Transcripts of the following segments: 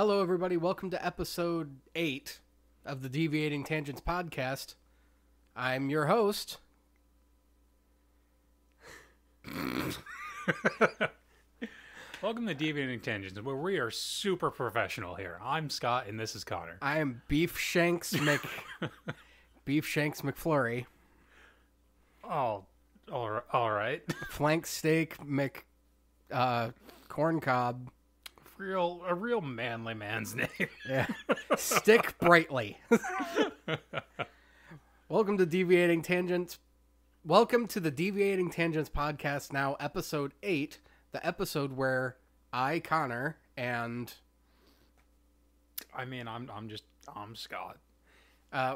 Hello, everybody. Welcome to episode 8 of the Deviating Tangents podcast. I'm your host. Welcome to Deviating Tangents, where we are super professional here. I'm Scott, and this is Connor. I am Beef Shanks McFlurry. Oh, all right. Flank steak corn cob. A real manly man's name. Yeah. Stick brightly. Welcome to Deviating Tangents. Welcome to the Deviating Tangents podcast. Now, episode 8, the episode where I, Connor, and I'm Scott.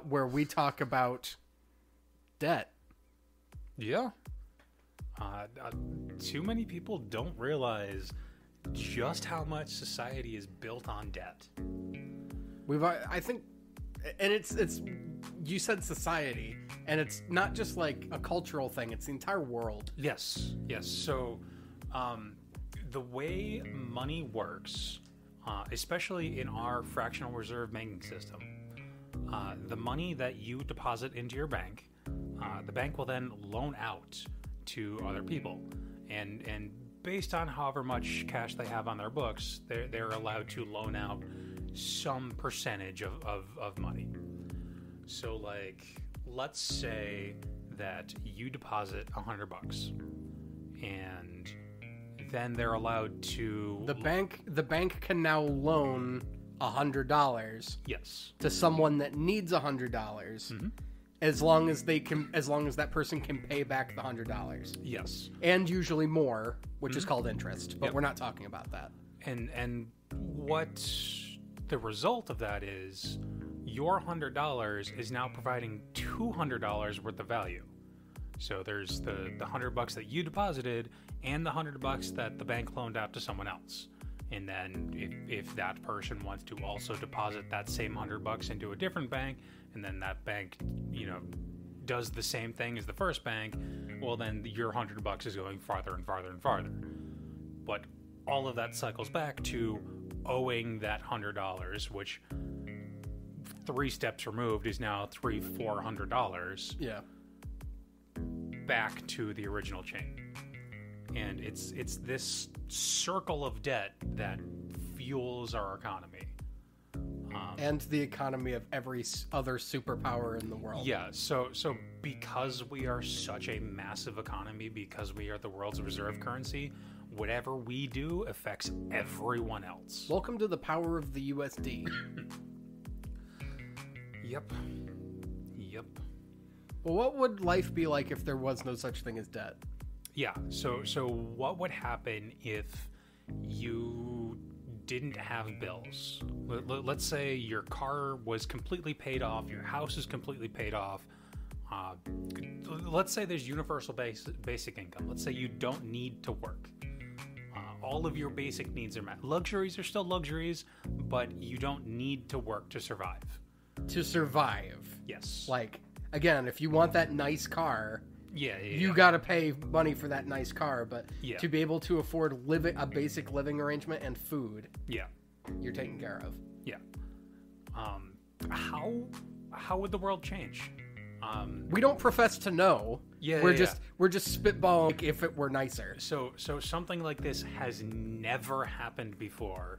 Where we talk about debt. Yeah. Too many people don't realize just how much society is built on debt. I think you said society, and it's not just like a cultural thing, it's the entire world. Yes. So the way money works, especially in our fractional reserve banking system, the money that you deposit into your bank, the bank will then loan out to other people, and based on however much cash they have on their books, they're allowed to loan out some percentage of money. So, like, let's say that you deposit $100, and then they're allowed to the bank can now loan $100. Yes, to someone that needs $100. Mm-hmm. As long as that person can pay back the $100. Yes. And usually more, which mm-hmm. is called interest, but yep. We're not talking about that. And what the result of that is, your $100 is now providing $200 worth of value. So there's the $100 that you deposited and the $100 that the bank loaned out to someone else. And then if that person wants to also deposit that same $100 into a different bank, and then that bank, does the same thing as the first bank, well, then your $100 is going farther and farther and farther. But all of that cycles back to owing that $100, which 3 steps removed is now $400. Yeah. Back to the original chain. And it's this circle of debt that fuels our economy. And the economy of every other superpower in the world. Yeah, so because we are such a massive economy, because we are the world's reserve currency, whatever we do affects everyone else. Welcome to the power of the USD. Yep. Well, what would life be like if there was no such thing as debt? Yeah, so what would happen if you didn't have bills? Let's say your car was completely paid off, your house is completely paid off. Let's say there's universal basic income. Let's say you don't need to work. All of your basic needs are met. Luxuries are still luxuries, but you don't need to work to survive. To survive? Yes. Like, again, if you want that nice car... Yeah. You got to pay money for that nice car, but yeah. To be able to afford a basic living arrangement and food, yeah, you're taken care of. Yeah. How would the world change? We don't profess to know. Yeah, we're just spitballing like if it were nicer. So something like this has never happened before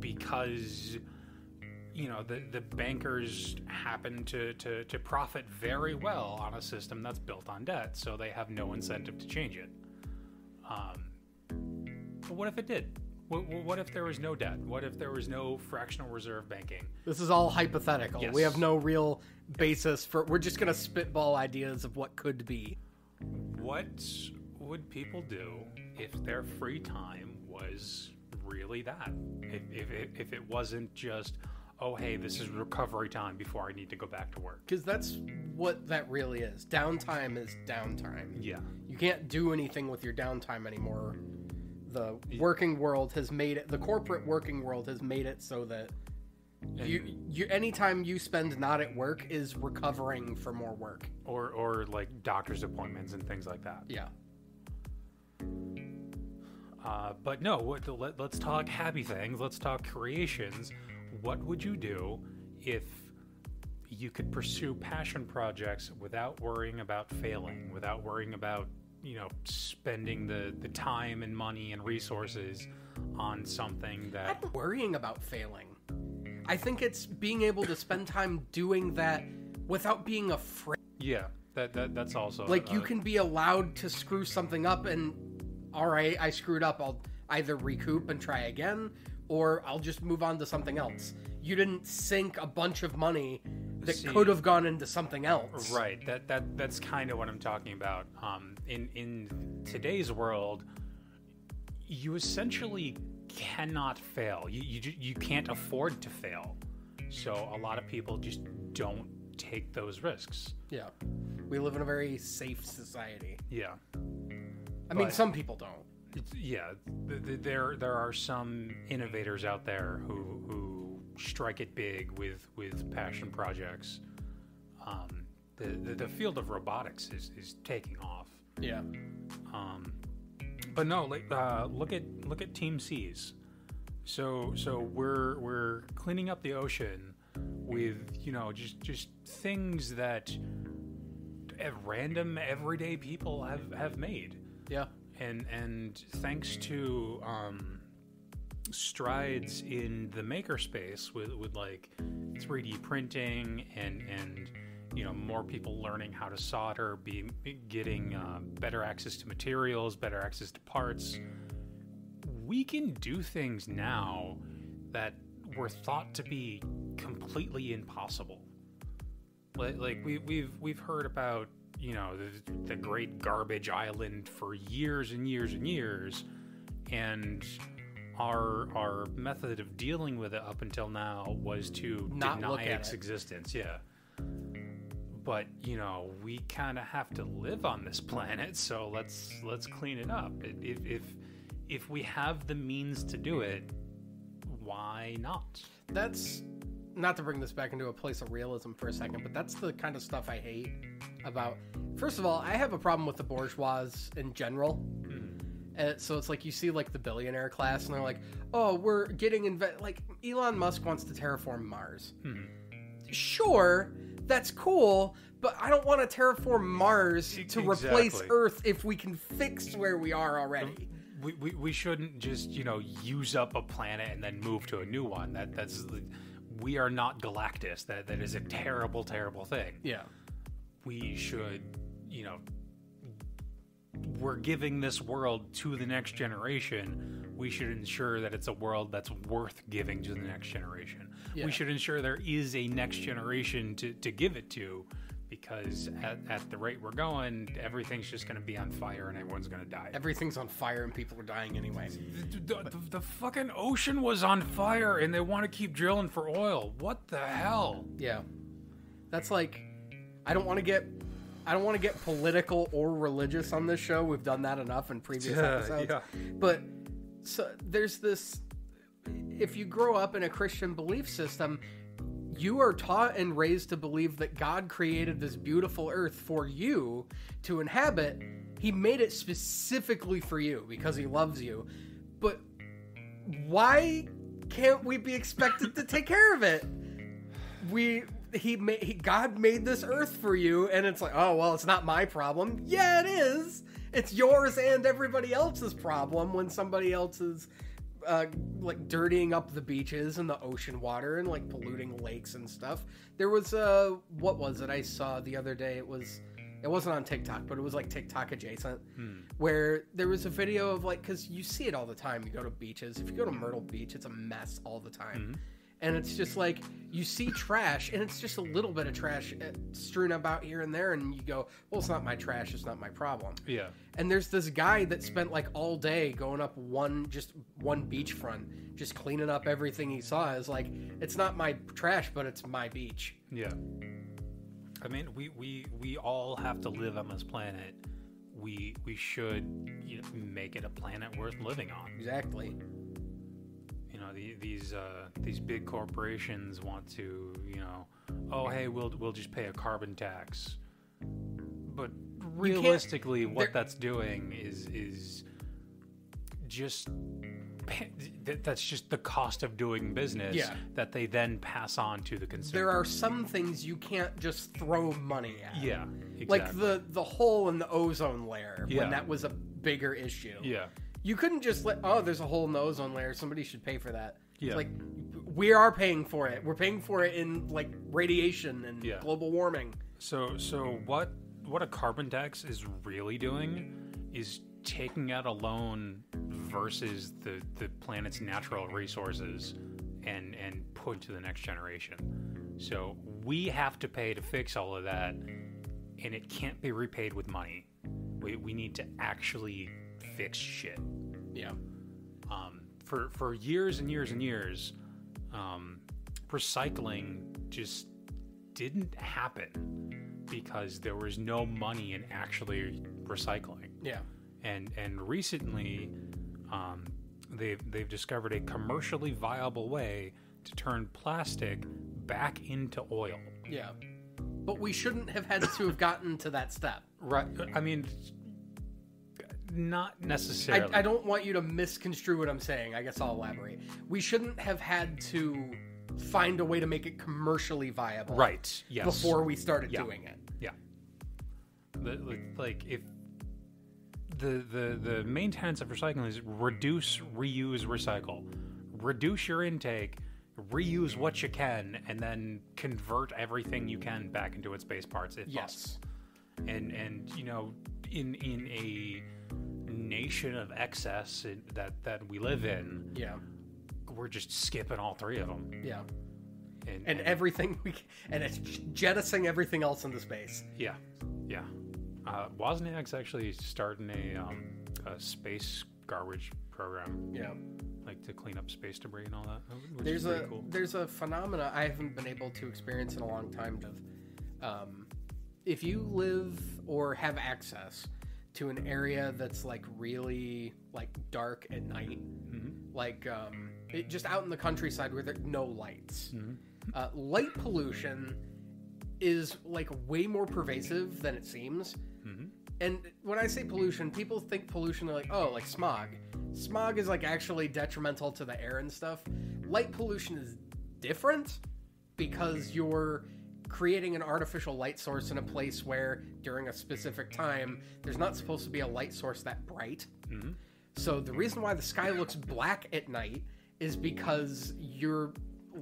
because the bankers happen to profit very well on a system that's built on debt, so they have no incentive to change it. But what if it did? What if there was no debt? What if there was no fractional reserve banking? This is all hypothetical. Yes. We have no real basis for... We're just going to spitball ideas of what could be. What would people do if their free time was really that? If it wasn't just... oh, hey, this is recovery time before I need to go back to work. Because that's what that really is. Downtime is downtime. Yeah. You can't do anything with your downtime anymore. The working world has made it, the corporate working world has made it so that you any time you spend not at work is recovering for more work. Or like doctor's appointments and things like that. Yeah. But no, let's talk happy things. Let's talk creations. What would you do if you could pursue passion projects without worrying about failing, without worrying about, you know, spending the time and money and resources on something that... I'm worrying about failing. I think it's being able to spend time doing that without being afraid. Yeah, that's also... Like, you can be allowed to screw something up and, all right, I screwed up. I'll either recoup and try again, or I'll just move on to something else. You didn't sink a bunch of money that could have gone into something else. Right. That's kind of what I'm talking about. In today's world, you essentially cannot fail. You can't afford to fail. So a lot of people just don't take those risks. Yeah. We live in a very safe society. Yeah. I mean, some people don't. Yeah, there are some innovators out there who strike it big with passion projects. The field of robotics is taking off. Yeah. But no, like look at Team Seas. So we're cleaning up the ocean with, you know, just things that random everyday people have made. Yeah. And thanks to strides in the makerspace with like 3D printing and you know, more people learning how to solder, getting better access to materials, better access to parts, we can do things now that were thought to be completely impossible. Like we've heard about, you know, the great garbage island for years and years and years, and our method of dealing with it up until now was to deny its existence. Yeah. But, you know, we kind of have to live on this planet, so let's clean it up. If we have the means to do it, why not? That's not to bring this back into a place of realism for a second, but that's the kind of stuff I hate about. First of all, I have a problem with the bourgeois in general. And so it's like you see like the billionaire class and they're like, oh, we're getting like Elon Musk wants to terraform Mars. Sure, that's cool, but I don't want to terraform Mars to replace Earth if we can fix where we are already. We shouldn't just, you know, use up a planet and then move to a new one. That's we are not Galactus. That is a terrible, terrible thing. Yeah. We should, you know, we're giving this world to the next generation. We should ensure that it's a world that's worth giving to the next generation. Yeah. We should ensure there is a next generation to give it to, because at the rate we're going, everything's just going to be on fire and everyone's going to die. Everything's on fire and people are dying anyway. The fucking ocean was on fire and they want to keep drilling for oil. What the hell? Yeah. That's like... I don't want to get political or religious on this show. We've done that enough in previous episodes. Yeah. But so there's this, if you grow up in a Christian belief system, you are taught and raised to believe that God created this beautiful earth for you to inhabit. He made it specifically for you because he loves you. But why can't we be expected to take care of it? God made this earth for you, and it's like, oh, well, it's not my problem. Yeah, it is. It's yours and everybody else's problem when somebody else is, like, dirtying up the beaches and the ocean water and, like, polluting lakes and stuff. There was, what was it I saw the other day? It wasn't on TikTok, but it was, like, TikTok adjacent, where there was a video of, like, because you see it all the time. You go to beaches. If you go to Myrtle Beach, it's a mess all the time. And it's just like, you see trash, and it's just a little bit of trash strewn about here and there, and you go, well, it's not my trash, it's not my problem. Yeah. And there's this guy that spent like all day going up one beachfront, just cleaning up everything he saw. It's like, it's not my trash, but it's my beach. Yeah. I mean, we all have to live on this planet. We should, you know, make it a planet worth living on. Exactly. These big corporations want to, you know, oh, hey, we'll just pay a carbon tax. But realistically, what that's doing is just that's just the cost of doing business that they then pass on to the consumer. There are some things you can't just throw money at. Yeah, exactly. Like the hole in the ozone layer when that was a bigger issue. Yeah. You couldn't just let, oh, there's a hole in the ozone layer, somebody should pay for that. Yeah. It's like, we are paying for it. We're paying for it in like radiation and global warming. So what a carbon tax is really doing is taking out a loan versus the planet's natural resources and put to the next generation. So we have to pay to fix all of that, and it can't be repaid with money. We need to actually fix shit. Yeah. For years and years and years, recycling just didn't happen because there was no money in actually recycling. Yeah. And recently, they've discovered a commercially viable way to turn plastic back into oil. Yeah. But we shouldn't have had to have gotten to that step. Right. I mean, not necessarily. I don't want you to misconstrue what I'm saying. I guess I'll elaborate. We shouldn't have had to find a way to make it commercially viable. Right. Yes. Before we started doing it. Yeah. Like if the main tenets of recycling is reduce, reuse, recycle. Reduce your intake, reuse what you can, and then convert everything you can back into its base parts if possible. And you know, in a nation of excess that we live in, we're just skipping all three of them. Yeah. And everything and it's jettisoning everything else into space. Yeah. Yeah. Wozniak's actually starting a space garbage program. Yeah. Like to clean up space debris and all that. There's a phenomena I haven't been able to experience in a long time of, if you live or have access to an area that's like really like dark at night, like just out in the countryside where there are no lights, light pollution is like way more pervasive than it seems. And when I say pollution, people think pollution, they're like, oh, like smog. Smog is like actually detrimental to the air and stuff. Light pollution is different because you're creating an artificial light source in a place where during a specific time, there's not supposed to be a light source that bright. So the reason why the sky looks black at night is because you're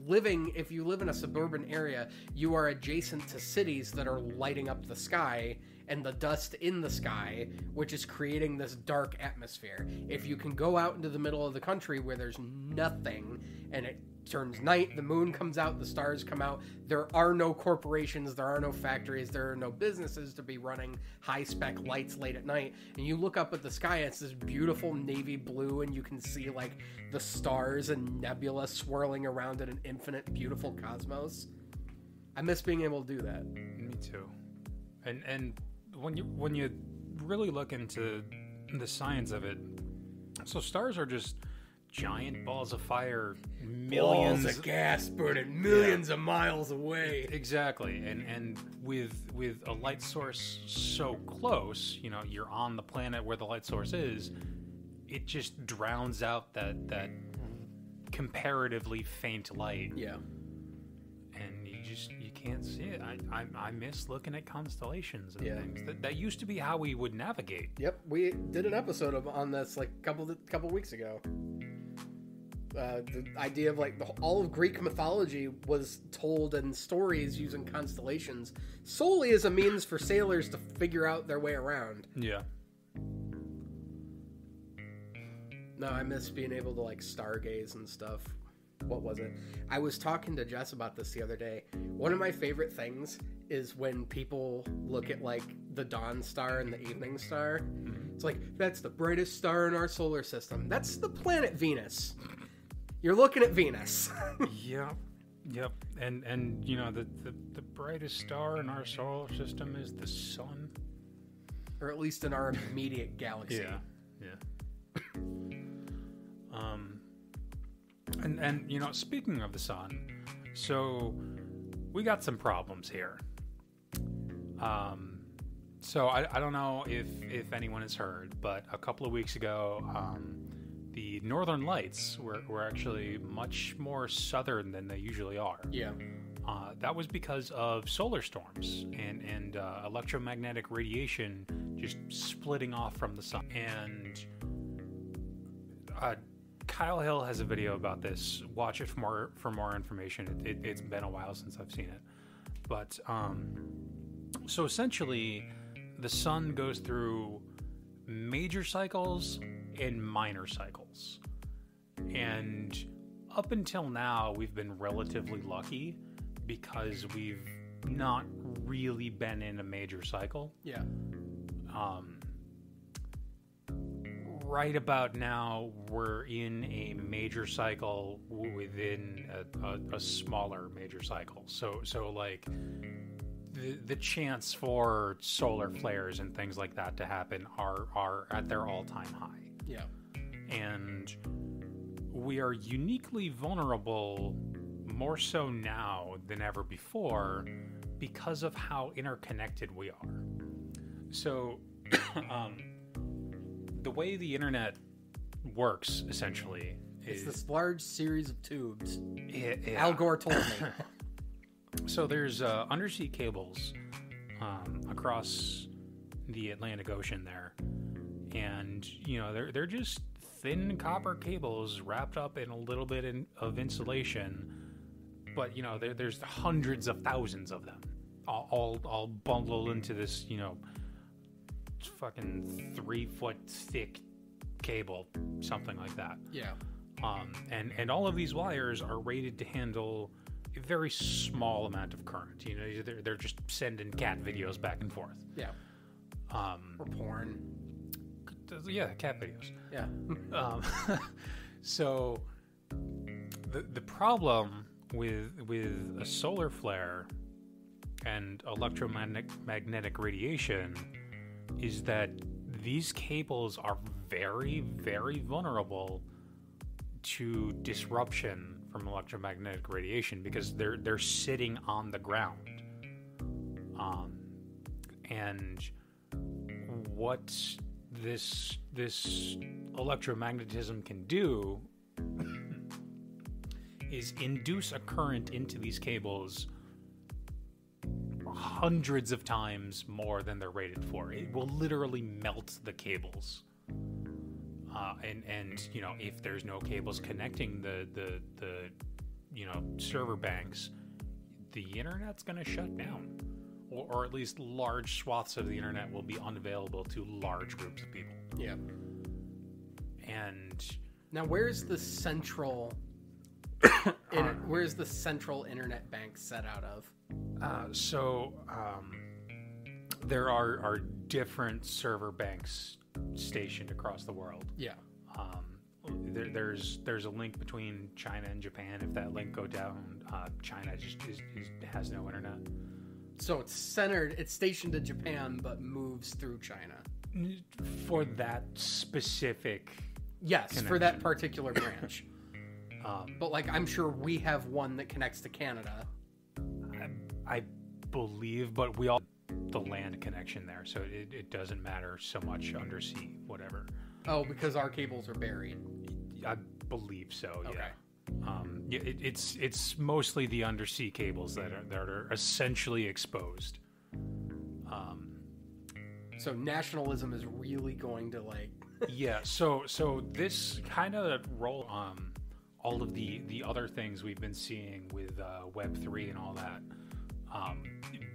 living, if you live in a suburban area, you are adjacent to cities that are lighting up the sky and the dust in the sky, which is creating this dark atmosphere. If you can go out into the middle of the country where there's nothing and it turns night, the moon comes out, the stars come out, there are no corporations, there are no factories, there are no businesses to be running high-spec lights late at night, and you look up at the sky, it's this beautiful navy blue, and you can see, like, the stars and nebula swirling around in an infinite, beautiful cosmos. I miss being able to do that. Me too. And when you really look into the science of it, so stars are just giant balls of fire, millions balls of gas burning millions of miles away. Exactly. And with a light source so close, you know, you're on the planet where the light source is, it just drowns out that comparatively faint light. Yeah. And you can't see it. I miss looking at constellations and things. That used to be how we would navigate. Yep, we did an episode on this like couple weeks ago. The idea of like all of Greek mythology was told in stories using constellations solely as a means for sailors to figure out their way around. Yeah. No, I miss being able to like stargaze and stuff. What was it? I was talking to Jess about this the other day. One of my favorite things is when people look at like the dawn star and the evening star. It's like, that's the brightest star in our solar system. That's the planet Venus. You're looking at Venus. Yep. And you know, the brightest star in our solar system is the sun. Or at least in our immediate galaxy. Yeah. And you know, speaking of the sun, so we got some problems here. So I don't know if anyone has heard, but a couple of weeks ago, the northern lights were actually much more southern than they usually are. Yeah. That was because of solar storms and electromagnetic radiation just splitting off from the sun. And Kyle Hill has a video about this. Watch it for more information. It's been a while since I've seen it. But so essentially, the sun goes through major cycles and minor cycles. And up until now, we've been relatively lucky because we've not really been in a major cycle. Yeah. Right about now, we're in a major cycle within a smaller major cycle. So like the chance for solar flares and things like that to happen are at their all-time high. Yeah. And we are uniquely vulnerable more so now than ever before because of how interconnected we are. So the way the internet works, essentially, is this large series of tubes. Yeah. Al Gore told me. So there's undersea cables across the Atlantic Ocean there, and they're just thin copper cables wrapped up in a little bit of insulation, but there's hundreds of thousands of them, all bundled into this fucking 3-foot thick cable, something like that. Yeah. And all of these wires are rated to handle a very small amount of current. They're just sending cat videos back and forth. Yeah. Or porn. Yeah, cat videos. Yeah. So the problem with a solar flare and electromagnetic radiation is that these cables are very, very vulnerable to disruption from electromagnetic radiation because they're sitting on the ground. And what this electromagnetism can do is induce a current into these cables hundreds of times more than they're rated for. It will literally melt the cables. And if there's no cables connecting the server banks, the internet's going to shut down, or at least large swaths of the internet will be unavailable to large groups of people. Yeah. And now, where's the central where's the central internet bank set out of? So there are different server banks stationed across the world. Yeah. There's a link between China and Japan. If that link go down, China just has no internet. So it's stationed in Japan, but moves through China. For that specific connection. For that particular branch. But I'm sure we have one that connects to Canada. I believe, but we all the land connection there, so it doesn't matter so much undersea, whatever. Oh, because our cables are buried. I believe so. Okay. Yeah. It's mostly the undersea cables that are essentially exposed. So nationalism is really going to yeah. So this kind of roll all of the other things we've been seeing with Web3 and all that.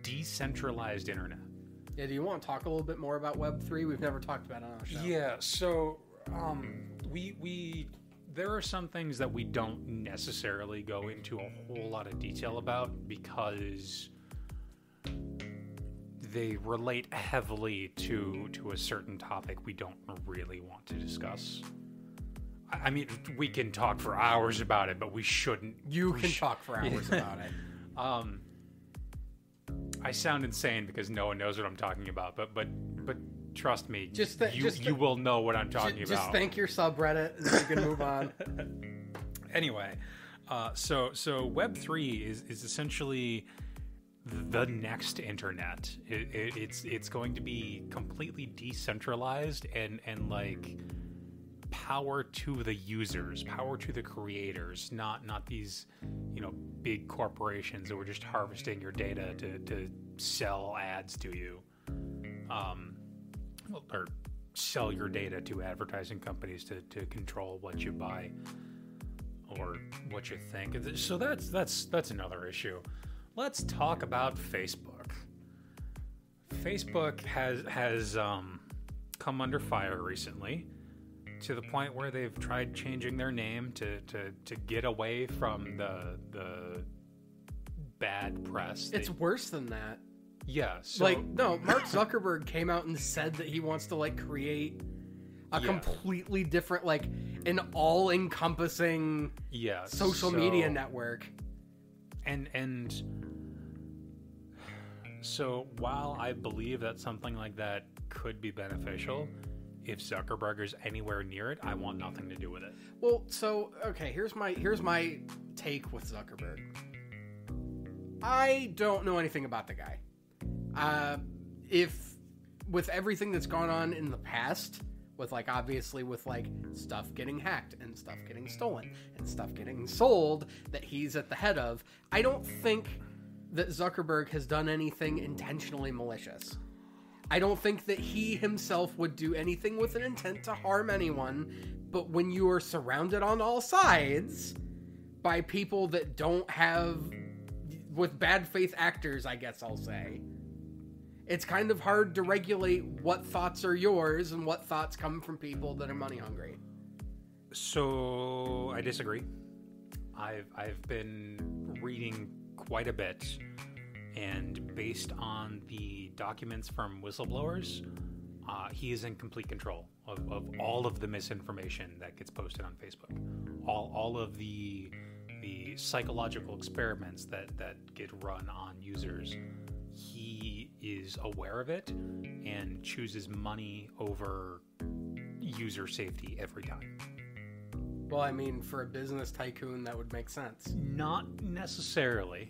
Decentralized internet. Yeah, do you want to talk a little bit more about Web3? We've never talked about it on our show. Yeah, so we there are some things that we don't necessarily go into a whole lot of detail about because they relate heavily to a certain topic we don't really want to discuss. I mean, we can talk for hours about it, but we shouldn't. Talk for hours about it. I sound insane because no one knows what I'm talking about, but trust me, you will know what I'm talking about. Just thank your subreddit, and you can move on. Anyway, so Web3 is essentially the next internet. It's going to be completely decentralized and power to the users, power to the creators, not these, you know, big corporations that were just harvesting your data to sell ads to you, or sell your data to advertising companies to control what you buy or what you think. So that's another issue. Let's talk about Facebook. Facebook has come under fire recently, to the point where they've tried changing their name to get away from the bad press. It's worse than that. Yeah. So... Like, no, Mark Zuckerberg came out and said that he wants to, like, create a completely different, like, an all-encompassing social media network. And so while I believe that something like that could be beneficial, if Zuckerberg is anywhere near it, I want nothing to do with it. Well, so, okay, here's my take with Zuckerberg. I don't know anything about the guy. If with everything that's gone on in the past, with, like, obviously with, like, stuff getting hacked and stuff getting stolen and stuff getting sold that he's at the head of, I don't think that Zuckerberg has done anything intentionally malicious. I don't think that he himself would do anything with an intent to harm anyone, but when you are surrounded on all sides by people that don't have, with bad faith actors, I guess I'll say, it's kind of hard to regulate what thoughts are yours and what thoughts come from people that are money hungry. So I disagree. I've been reading quite a bit, and based on the documents from whistleblowers, he is in complete control of all of the misinformation that gets posted on Facebook. All of the psychological experiments that get run on users, he is aware of it and chooses money over user safety every time. Well, I mean, for a business tycoon, that would make sense. Not necessarily.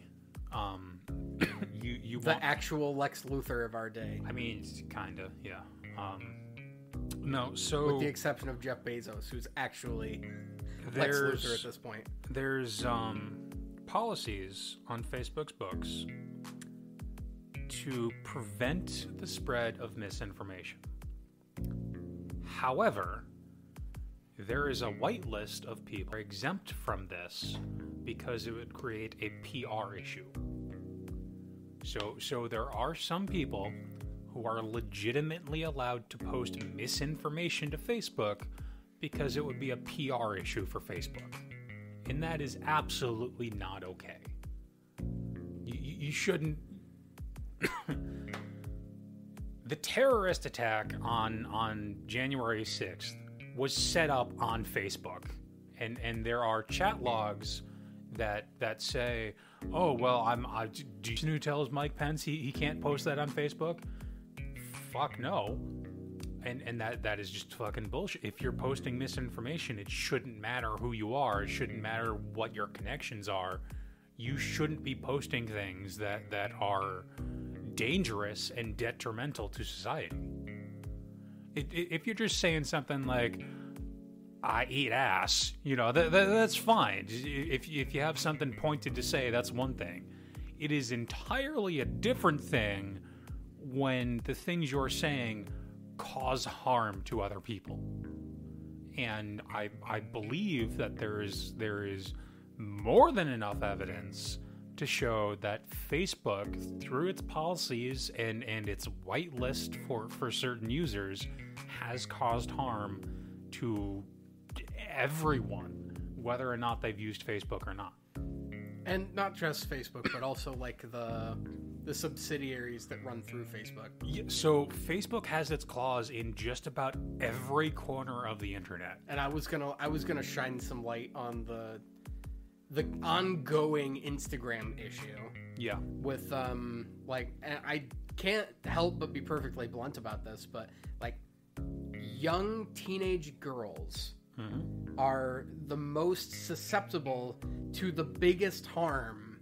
You the actual Lex Luthor of our day. I mean, kinda, yeah. No, so with the exception of Jeff Bezos, who's actually Lex Luthor at this point. There's policies on Facebook's books to prevent the spread of misinformation. However, there is a whitelist of people who are exempt from this because it would create a PR issue. So there are some people who are legitimately allowed to post misinformation to Facebook because it would be a PR issue for Facebook. And that is absolutely not okay. You shouldn't... The terrorist attack on January 6th was set up on Facebook. And there are chat logs that say, oh, well, who tells Mike Pence he can't post that on Facebook? Fuck no. And that is just fucking bullshit. If you're posting misinformation, it shouldn't matter who you are. It shouldn't matter what your connections are. You shouldn't be posting things that are dangerous and detrimental to society. If you're just saying something like, I eat ass, you know, that's fine. If you have something pointed to say, that's one thing. It is entirely a different thing when the things you're saying cause harm to other people. And I believe that there is more than enough evidence to show that Facebook, through its policies and its whitelist for certain users, has caused harm to everyone, whether or not they've used Facebook or not. And not just Facebook, but also like the subsidiaries that run through Facebook. Yeah, so Facebook has its claws in just about every corner of the internet. And I was gonna shine some light on the ongoing Instagram issue. Yeah. with like, and I can't help but be perfectly blunt about this, but like, young teenage girls are the most susceptible to the biggest harm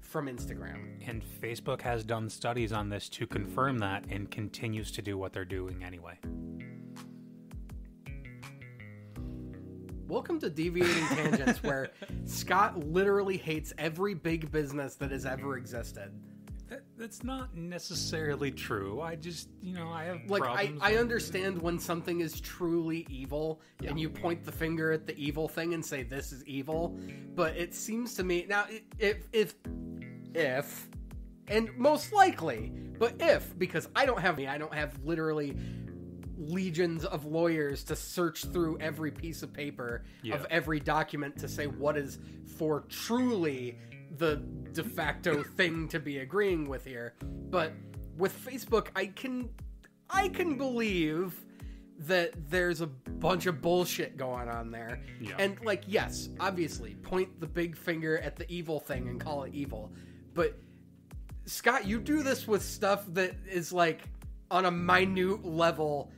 from Instagram. And Facebook has done studies on this to confirm that, and continues to do what they're doing anyway. Welcome to Deviating Tangents, where Scott literally hates every big business that has ever existed. That's not necessarily true. I just, you know, I have like problems. I understand when something is truly evil, yeah, and you point the finger at the evil thing and say this is evil, but it seems to me now, if and most likely, but if, because I don't have literally legions of lawyers to search through every piece of paper, yeah, of every document to say what is for truly the de facto thing to be agreeing with here. But with Facebook, I can believe that there's a bunch of bullshit going on there. Yeah. And like, yes, obviously point the big finger at the evil thing and call it evil. But Scott, you do this with stuff that is like on a minute level.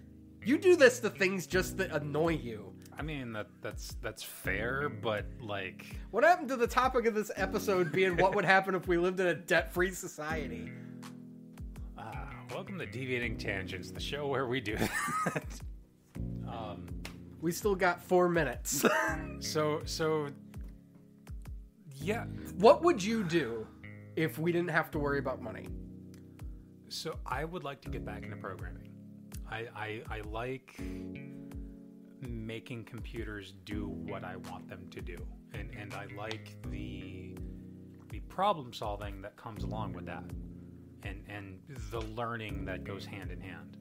You do this to things just that annoy you. I mean, that's fair, but like, what happened to the topic of this episode being what would happen if we lived in a debt-free society? Welcome to Deviating Tangents, the show where we do that. We still got 4 minutes. So yeah. What would you do if we didn't have to worry about money? So I would like to get back into programming. I like making computers do what I want them to do. And I like the problem solving that comes along with that. And the learning that goes hand in hand.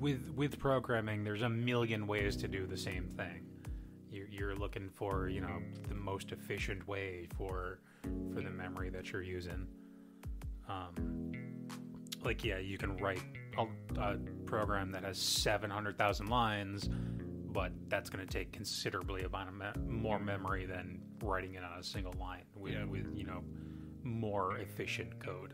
With programming, there's a million ways to do the same thing. You're looking for, you know, the most efficient way for the memory that you're using. Like, yeah, you can write a program that has 700,000 lines, but that's going to take considerably amount of more memory than writing it on a single line with, you know, more efficient code.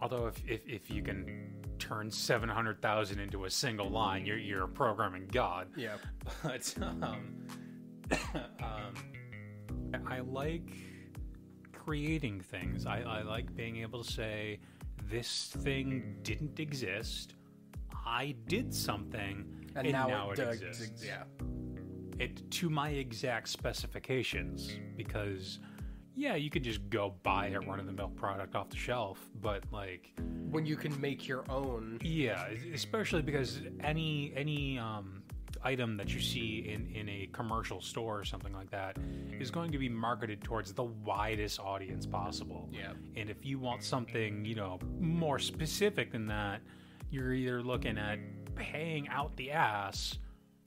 Although if you can turn 700,000 into a single line, you're a programming god. Yeah. But I like creating things. I like being able to say, this thing didn't exist, I did something, and now it exists. Yeah. It to my exact specifications, because yeah, you could just go buy a run-of-the-mill product off the shelf, but like, when you can make your own. Yeah, especially because any item that you see in a commercial store or something like that is going to be marketed towards the widest audience possible. Yeah. And if you want something, you know, more specific than that, you're either looking at paying out the ass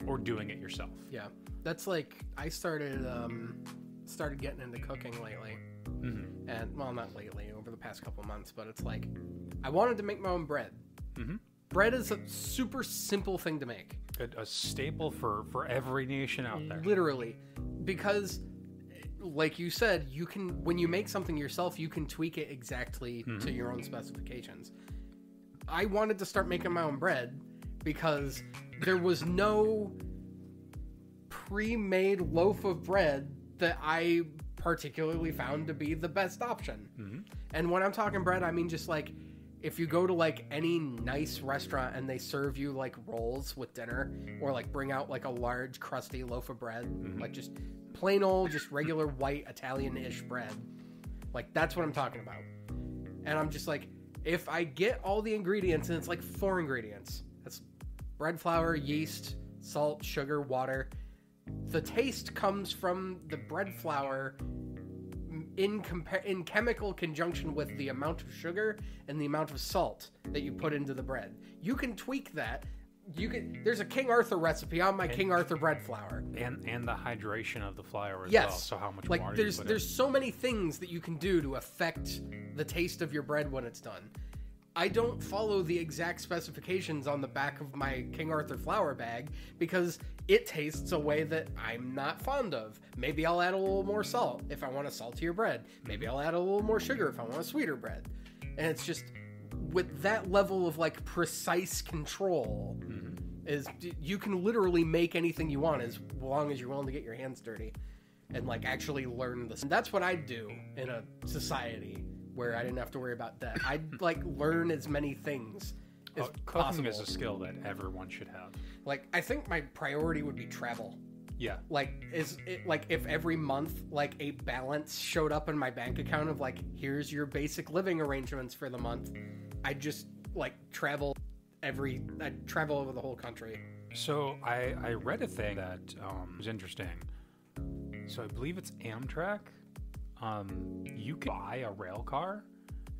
or doing it yourself. Yeah. That's like, I started getting into cooking lately. Mm-hmm. And well, not lately, over the past couple months, but it's like, I wanted to make my own bread. Mm-hmm. Bread is a super simple thing to make. A staple for every nation out there. Literally. Because, like you said, you can, when you make something yourself, you can tweak it exactly, mm-hmm, to your own specifications. I wanted to start making my own bread because there was no pre-made loaf of bread that I particularly found to be the best option. Mm-hmm. And when I'm talking bread, I mean just like, if you go to like any nice restaurant and they serve you like rolls with dinner, or like bring out like a large crusty loaf of bread, mm-hmm, like just plain old, just regular white Italian-ish bread, like that's what I'm talking about. And I'm just like, if I get all the ingredients, and it's like 4 ingredients, that's bread flour, yeast, salt, sugar, water, the taste comes from the bread flour in chemical conjunction with the amount of sugar and the amount of salt that you put into the bread. You can tweak that. You can. There's a King Arthur recipe on my King Arthur bread flour. And the hydration of the flour as, yes, well. So how much like, water there's you put there's in. So many things that you can do to affect the taste of your bread when it's done. I don't follow the exact specifications on the back of my King Arthur flour bag because it tastes a way that I'm not fond of. Maybe I'll add a little more salt if I want a saltier bread. Maybe I'll add a little more sugar if I want a sweeter bread. And it's just with that level of like precise control, mm-hmm, is you can literally make anything you want as long as you're willing to get your hands dirty and like actually learn this. And that's what I'd do in a society where I didn't have to worry about that. I'd like learn as many things is awesome is a skill that everyone should have. Like, I think my priority would be travel. Yeah. Like, is it, like, if every month, like, a balance showed up in my bank account of, like, here's your basic living arrangements for the month, I'd just, like, I'd travel over the whole country. So I read a thing that was interesting. So I believe it's Amtrak. You can buy a rail car,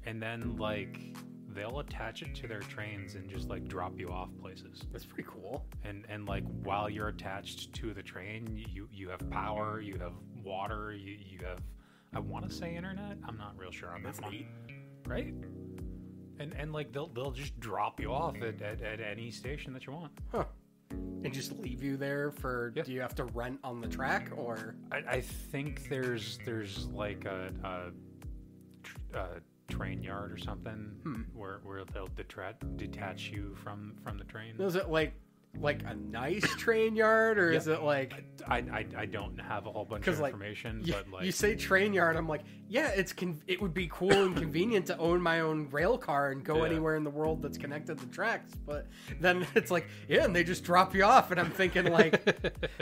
and then, like, they'll attach it to their trains and just, like, drop you off places. That's pretty cool. And like, while you're attached to the train, you have power, you have water, you have, I want to say, internet. I'm not real sure on that one. Right? And like, they'll just drop you off at any station that you want. Huh. And just leave you there for, yeah. Do you have to rent on the track, or? I think there's like a train yard or something where they'll detach you from the train. Is it like a nice train yard, or is it like? I don't have a whole bunch of information, but like, you say train yard, I'm like, yeah, it would be cool and convenient to own my own rail car and go anywhere in the world that's connected to tracks. But then it's like, yeah, and they just drop you off, and I'm thinking, like,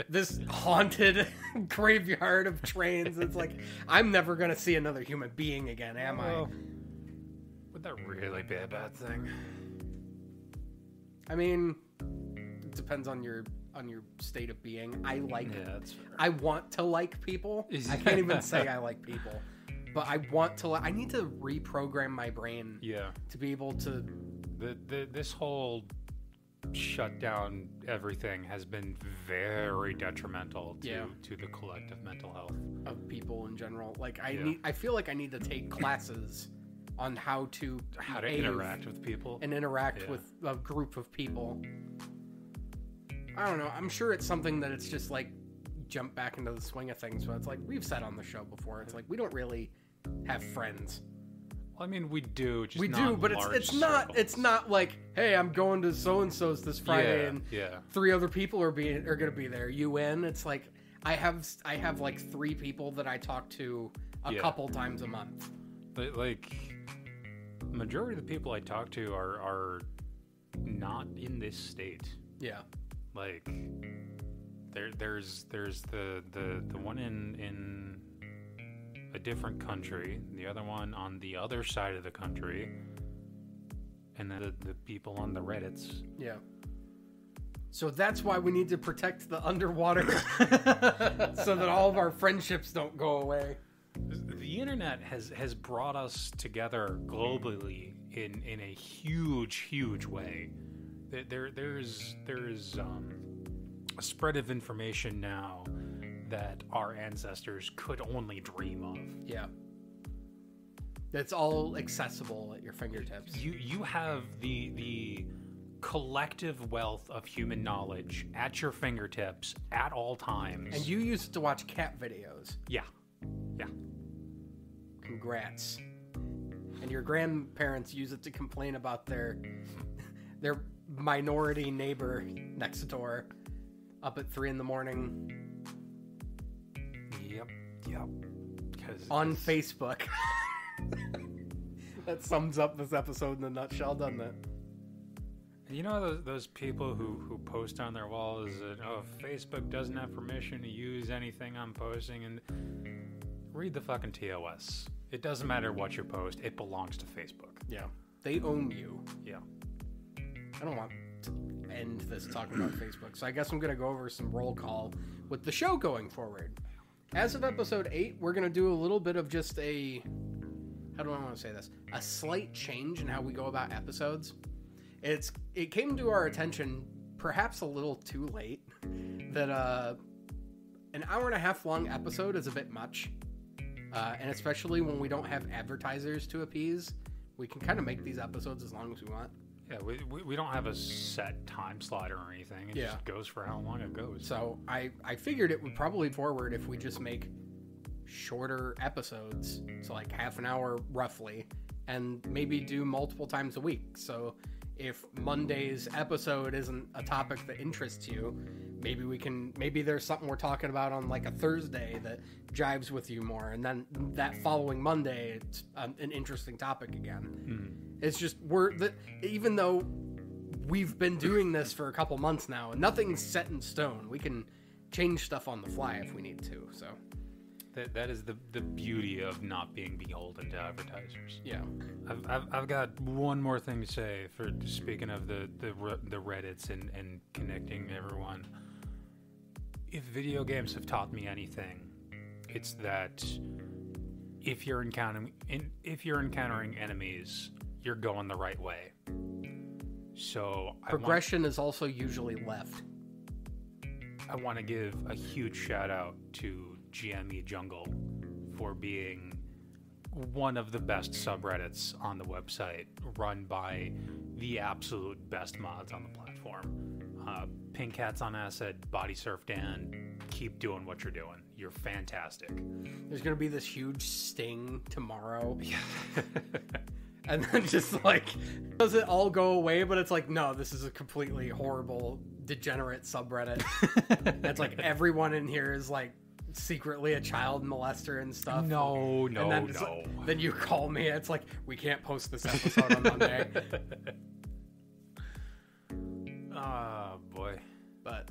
this haunted graveyard of trains. It's like, I'm never gonna see another human being again, am I? Would that really be a bad thing? I mean, depends on your state of being. I want to like people. I can't even say I like people, but I want to I need to reprogram my brain to be able to. This whole shutdown everything has been very detrimental to the collective mental health of people in general. Like, I feel like I need to take classes on how to interact with people and interact with a group of people. I don't know. I'm sure it's something that it's just like jump back into the swing of things. But it's like, we've said on the show before, it's like, we don't really have friends. Well, I mean, we do. Just we not do, but it's not circles. It's not like, hey, I'm going to so and so's this Friday, and three other people are going to be there. You in? It's like I have like three people that I talk to a couple times a month. But like, majority of the people I talk to are not in this state. Yeah. Like, there's the one in a different country, the other one on the other side of the country, and then the people on the Reddits. Yeah. So that's why we need to protect the underwater so that all of our friendships don't go away. The internet has brought us together globally in a huge way. There is a spread of information now that our ancestors could only dream of. Yeah, that's all accessible at your fingertips. You have the collective wealth of human knowledge at your fingertips at all times, and you use it to watch cat videos. Yeah. Congrats. And your grandparents use it to complain about their minority neighbor next door up at 3 a.m. Yep. On Facebook. That sums up this episode in a nutshell, doesn't it? You know those people who post on their walls that, oh, Facebook doesn't have permission to use anything I'm posting, and read the fucking TOS. It doesn't matter what you post, it belongs to Facebook. Yeah. They own you. Yeah. I don't want to end this talking about Facebook, so I guess I'm going to go over some roll call with the show going forward. As of episode 8, we're going to do a little bit of just a, how do I want to say this? A slight change in how we go about episodes. It came to our attention, perhaps a little too late, that an 1.5 hour long episode is a bit much. And especially when we don't have advertisers to appease, we can kind of make these episodes as long as we want. Yeah, we don't have a set time slot or anything. It just goes for how long it goes. So I figured it would probably forward if we just make shorter episodes, so like half an hour roughly, and maybe do multiple times a week. So if Monday's episode isn't a topic that interests you, maybe there's something we're talking about on like a Thursday that jives with you more, and then that following Monday it's an interesting topic again. It's just even though we've been doing this for a couple months now, and nothing's set in stone. We can change stuff on the fly if we need to. So that is the beauty of not being beholden to advertisers. Yeah. I've got one more thing to say for speaking of the Reddits and connecting everyone. If video games have taught me anything, it's that if you're encountering enemies, you're going the right way. So progression is also usually left. I want to give a huge shout out to GME Jungle for being one of the best subreddits on the website, run by the absolute best mods on the platform. Pink Hats on Acid, Body Surf Dan, keep doing what you're doing. You're fantastic. There's going to be this huge sting tomorrow. Yeah. And then just like, does it all go away? But it's like, no, this is a completely horrible, degenerate subreddit. That's like everyone in here is like secretly a child molester and stuff. No. Like, then you call me. It's like, we can't post this episode on Monday. Oh, boy. But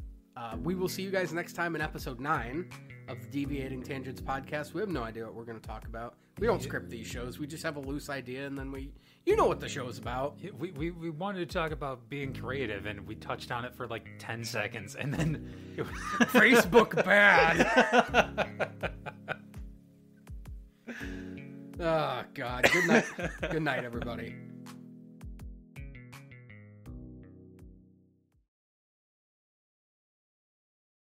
we will see you guys next time in episode 9 of the Deviating Tangents podcast. We have no idea what we're going to talk about. We don't script these shows. We just have a loose idea, and then you know what the show is about. Yeah, we wanted to talk about being creative, and we touched on it for like 10 seconds, and then it was Facebook bad. Oh, God. Good night. Good night, everybody.